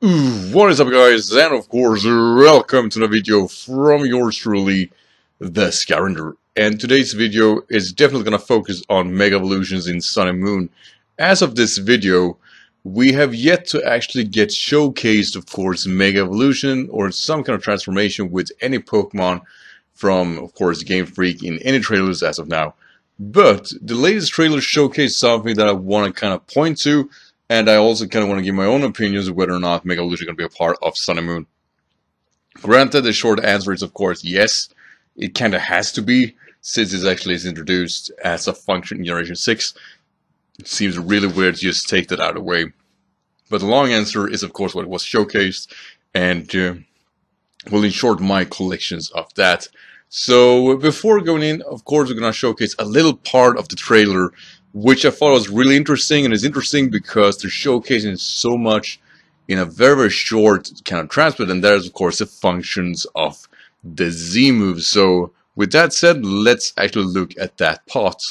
What is up, guys, and of course welcome to the video from yours truly, the Scavenger. And today's video is definitely gonna focus on Mega Evolutions in Sun and Moon. As of this video, we have yet to actually get showcased, of course, Mega Evolution or some kind of transformation with any Pokemon from, of course, Game Freak in any trailers as of now. But the latest trailer showcased something that I want to kind of point to, and I also kind of want to give my own opinions of whether or not Mega Evolution is going to be a part of Sun and Moon. Granted, the short answer is, of course, yes. It kind of has to be, since it actually is introduced as a function in Generation 6. It seems really weird to just take that out of the way. But the long answer is, of course, what was showcased, and will in short my collections of that. So before going in, of course, we're going to showcase a little part of the trailer, which I thought was really interesting, and it's interesting because they're showcasing so much in a very, very short kind of transcript, and that is, of course, the functions of the Z-Move. So with that said, let's actually look at that part.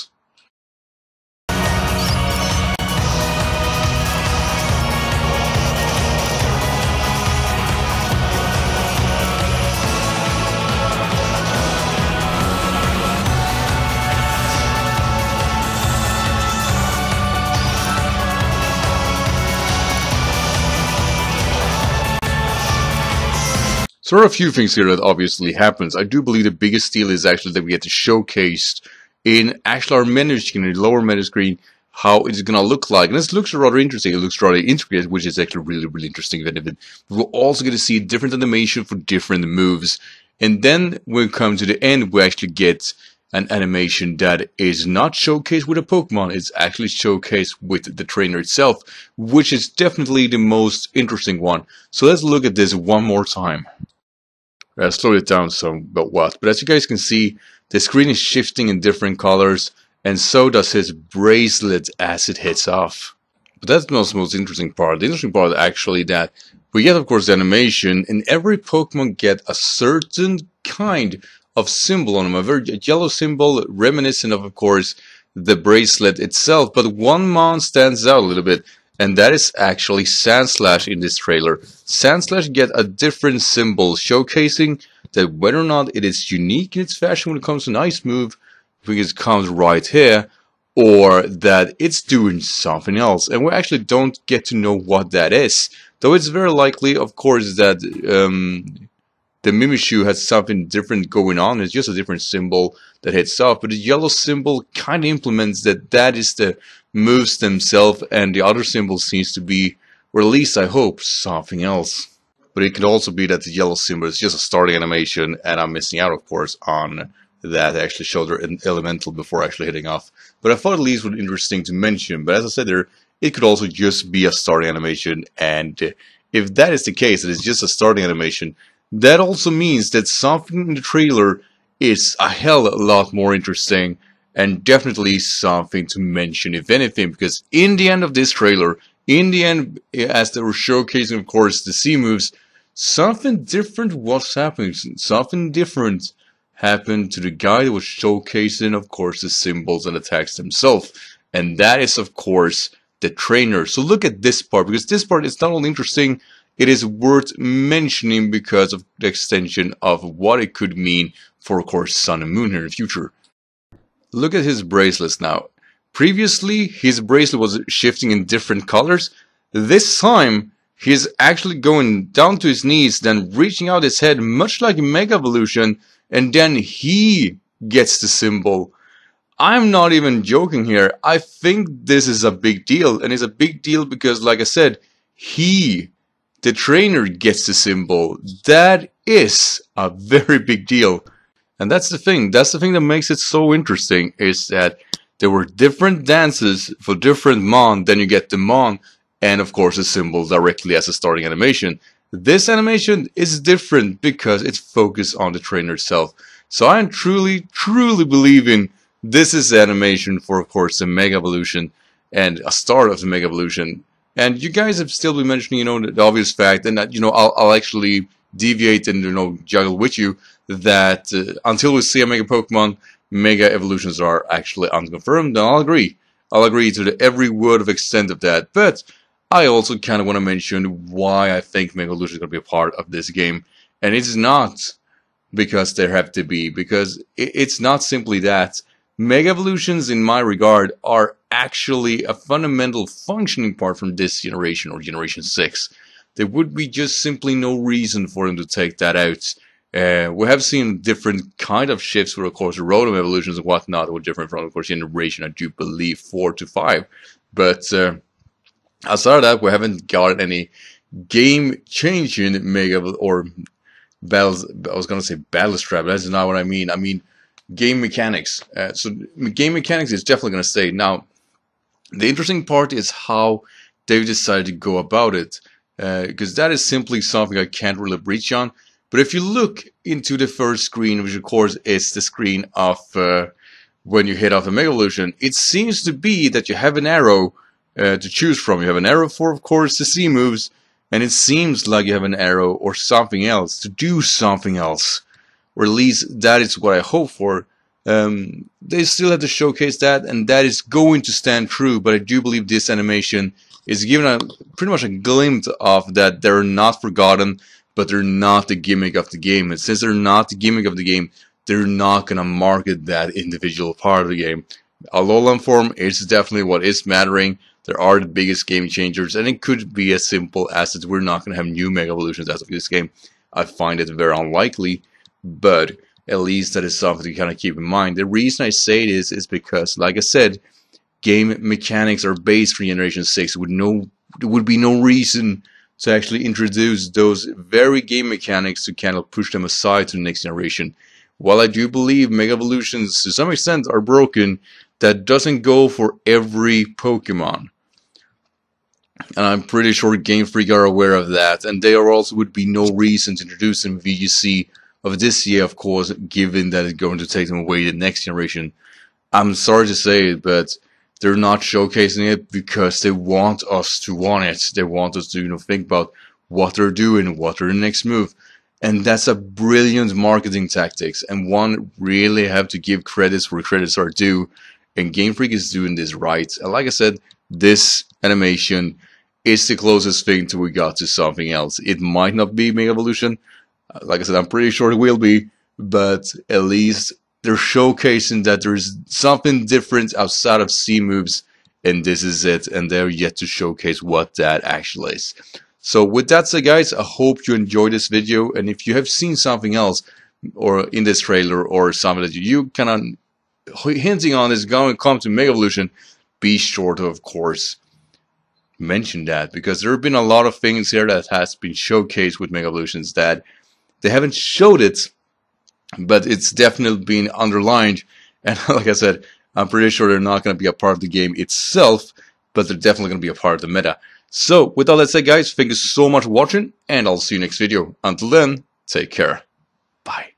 So there are a few things here that obviously happens. I do believe the biggest deal is actually that we get to showcase in actually our menu screen, in the lower menu screen, how it's going to look like. And this looks rather interesting. It looks rather intricate, which is actually really, really interesting. We're also going to see different animation for different moves. And then when we come to the end, we actually get an animation that is not showcased with a Pokemon. It's actually showcased with the trainer itself, which is definitely the most interesting one. So let's look at this one more time. I slowed it down somewhat, but as you guys can see, the screen is shifting in different colors, and so does his bracelet as it hits off. But that's not the most interesting part. The interesting part actually that we get, of course, the animation, and every Pokemon get a certain kind of symbol on them, a yellow symbol reminiscent of course, the bracelet itself. But one mon stands out a little bit, and that is actually Sandslash in this trailer. Sandslash gets a different symbol, showcasing that whether or not it is unique in its fashion when it comes to an ice move, because it comes right here, or that it's doing something else. And we actually don't get to know what that is. Though it's very likely, of course, that the Mimishu has something different going on. It's just a different symbol that hits off. But the yellow symbol kind of implements that that is the moves themselves, and the other symbol seems to be, or at least I hope, something else. But it could also be that the yellow symbol is just a starting animation, and I'm missing out, of course, on that. I actually showed her an elemental before actually hitting off. But I thought at least it was interesting to mention. But as I said there, it could also just be a starting animation, and if that is the case, it is just a starting animation. That also means that something in the trailer is a hell of a lot more interesting, and definitely something to mention, if anything, because in the end of this trailer, in the end, as they were showcasing, of course, the Z-moves, something different was happening. Something different happened to the guy that was showcasing, of course, the symbols and attacks themselves. And that is, of course, the trainer. So look at this part, because this part is not only interesting, it is worth mentioning because of the extension of what it could mean for, of course, Sun and Moon here in the future. Look at his bracelets now. Previously, his bracelet was shifting in different colors. This time, he's actually going down to his knees, then reaching out his head, much like Mega Evolution, and then he gets the symbol. I'm not even joking here. I think this is a big deal, and it's a big deal because, like I said, the trainer gets the symbol. That is a very big deal. And that's the thing that makes it so interesting, is that there were different dances for different Mon, then you get the Mon, and of course the symbol directly as a starting animation. This animation is different because it's focused on the trainer itself. So I am truly, truly believing this is the animation for, of course, the Mega Evolution, and a start of the Mega Evolution. And you guys have still been mentioning, you know, the obvious fact, and that, you know, I'll actually deviate and, you know, juggle with you, that until we see a Mega Pokemon, Mega Evolutions are actually unconfirmed. And I'll agree to every word of extent of that. But I also kind of want to mention why I think Mega Evolution is going to be a part of this game. And it's not because there have to be, because it's not simply that. Mega Evolutions, in my regard, are actually a fundamental functioning part from this generation or Generation 6. There would be just simply no reason for them to take that out. We have seen different kind of shifts where, of course, Rotom evolutions and whatnot were different from, of course, Generation, I do believe, 4 to 5. But outside of that, we haven't got any game-changing Mega or battles. I was going to say battle strap, but that's not what I mean. I mean game mechanics. So game mechanics is definitely going to stay. Now, the interesting part is how they decided to go about it, because that is simply something I can't really breach on. But if you look into the first screen, which of course is the screen of when you hit off a Mega Evolution, it seems to be that you have an arrow to choose from. You have an arrow for, of course, the Z-moves, and it seems like you have an arrow or something else to do something else. Or at least that is what I hope for. They still have to showcase that, and that is going to stand true, but I do believe this animation is giving a pretty much a glimpse of that they're not forgotten, but they're not the gimmick of the game. And since they're not the gimmick of the game, they're not going to market that individual part of the game. Alolan form is definitely what is mattering. There are the biggest game changers, and it could be as simple as that we're not going to have new Mega Evolutions as of this game. I find it very unlikely, but at least that is something to kind of keep in mind. The reason I say this is because, like I said, game mechanics are based for Generation 6. There would be no reason to actually introduce those very game mechanics to kind of push them aside to the next generation. While I do believe Mega Evolutions to some extent are broken, that doesn't go for every Pokemon. And I'm pretty sure Game Freak are aware of that, and there also would be no reason to introduce them in VGC of this year, of course, given that it's going to take them away the next generation. I'm sorry to say it, but they're not showcasing it because they want us to want it. They want us to, you know, think about what they're doing, what their next move. And that's a brilliant marketing tactics. And one really have to give credits where credits are due. And Game Freak is doing this right. And like I said, this animation is the closest thing to we got to something else. It might not be Mega Evolution. Like I said, I'm pretty sure it will be. But at least they're showcasing that there's something different outside of Z-moves, and this is it, and they're yet to showcase what that actually is. So with that said, guys, I hope you enjoyed this video, and if you have seen something else or in this trailer or something that you kind of hinting on is going to come to Mega Evolution, be sure to, of course, mention that, because there have been a lot of things here that has been showcased with Mega Evolutions that they haven't showed it, but it's definitely been underlined, and like I said, I'm pretty sure they're not going to be a part of the game itself, but they're definitely going to be a part of the meta. So, with all that said, guys, thank you so much for watching, and I'll see you next video. Until then, take care. Bye.